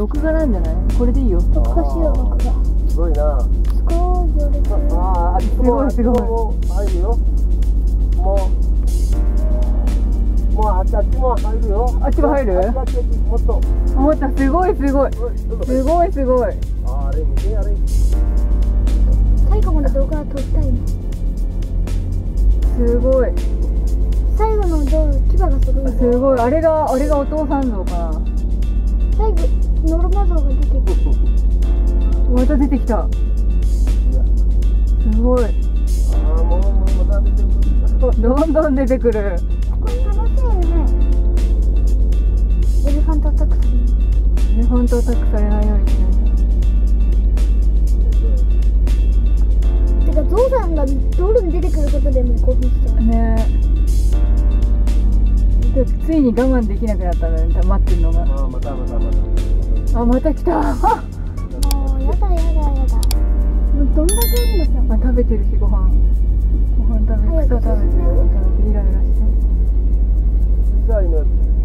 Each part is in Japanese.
録画なんじゃない？これでいいよ。懐かしいよ、録画。すごいな。すごい行列。ああ、すごいすごい。入るよ。もうあっちも入るよ。あっちも入る？もっとすごいすごい。すごいすごい。あれ見てあれ。最後まで動画撮りたいな。すごい。最後の道路牙がすごい。すごい。あれがお父さん像かな。最後ノルマ像が出てきた。また出てきた。すごい。ああもうまた出てくる。どんどん出てくる。これ楽しいよね。エレファントアタックされない。エレファントアタックされないようにしないと。てかゾウさんが道路に出てくることでも興奮しちゃう。ねえ。ついに我慢できなくなったのに待ってるのが。ああまた。あまた来た。もうやだやだやだ。どんだけいいのさ。まあ食べてるしご飯草食べてる。イライラしてる。小さいの。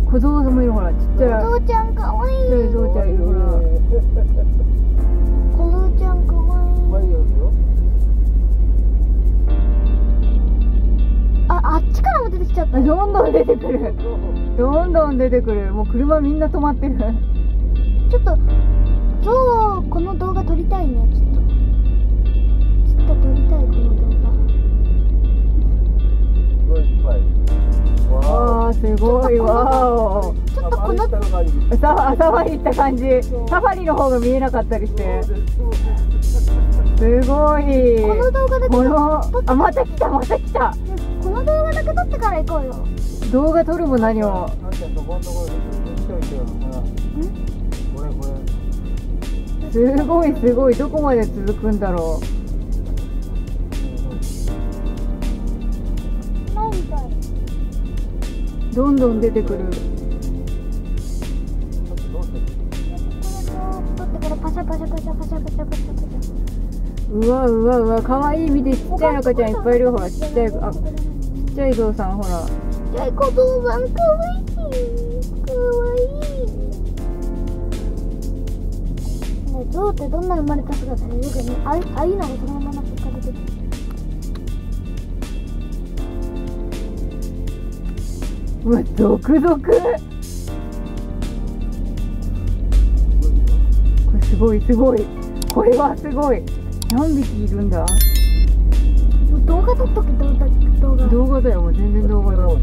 小僧もいるほらちっちゃい。小僧ちゃん可愛い。小僧ちゃんいるほら。小僧ちゃん可愛い。あっちからも出てきちゃった。どんどん出てくる。どんどん出てくる。もう車みんな止まってる。ちょっと今日この動画撮りたいね。ちょっと撮りたいこの動画。すごいいっぱい。わあすごいわー。ちょっとこのサファリ行った感じ。サファリの方が見えなかったりして。すごい。この動画だけ撮って。あまた来た。この動画だけ撮ってから行こうよ。動画撮るも何も。すごいすごい。どこまで続くんだろう。前みたい。どんどん出てくる。これ撮ってからパシャパシャ。うわ可愛い。見てちっちゃい赤ちゃんいっぱいいる。ほらちっちゃいゾウさんほら。ちっちゃい子ゾウさんかわいい。もうゾウってどんな生まれた姿でよくね、あいうのもそのまま引っ掛けてる。うわ続これすごい。これはすごい。何匹いるんだ。動画撮っとけ。動画だよ。もう全然動画だよ。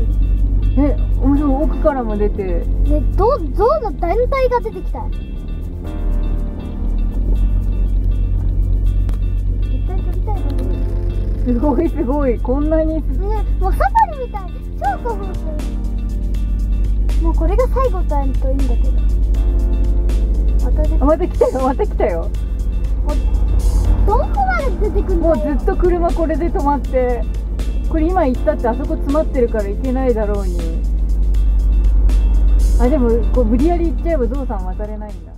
え、面白い。奥からも出て。ね、ゾウの団体が出てきた。絶対撮りたいのに。すごい。こんなに。ね、もうサファリみたい。超興奮する。もうこれが最後だといいんだけど。また来たよ。どこまで出てくるの？もうずっと車これで止まって、これ今行ったってあそこ詰まってるから行けないだろうに。あでもこう無理やり行っちゃえばゾウさん渡れないんだ。